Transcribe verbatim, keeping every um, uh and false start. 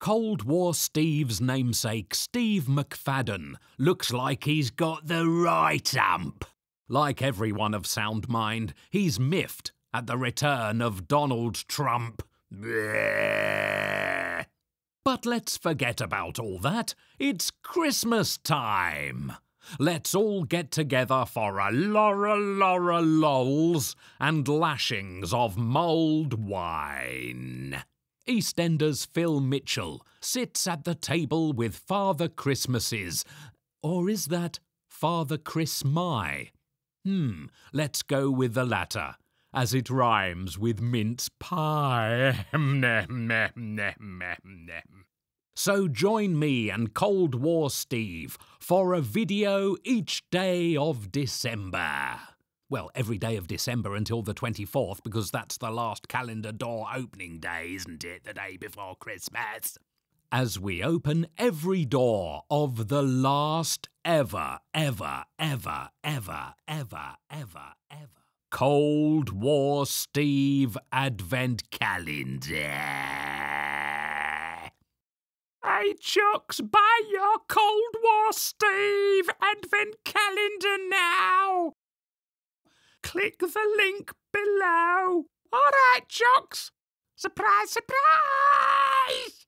Cold War Steve's namesake, Steve McFadden, looks like he's got the right amp. Like everyone of sound mind, he's miffed at the return of Donald Trump. But let's forget about all that. It's Christmas time. Let's all get together for a Laura Laura lols and lashings of mulled wine. EastEnders Phil Mitchell sits at the table with Father Christmases. Or is that Father Chrismy? Hmm, let's go with the latter, as it rhymes with mince pie. So join me and Cold War Steve for a video each day of December. Well, every day of December until the twenty-fourth, because that's the last calendar door opening day, isn't it? The day before Christmas. As we open every door of the last ever, ever, ever, ever, ever, ever, ever Cold War Steve Advent Calendar. Hey, Chucks, buy your Cold War Steve Advent Calendar now. Click the link below. All right, Chucks. Surprise, surprise!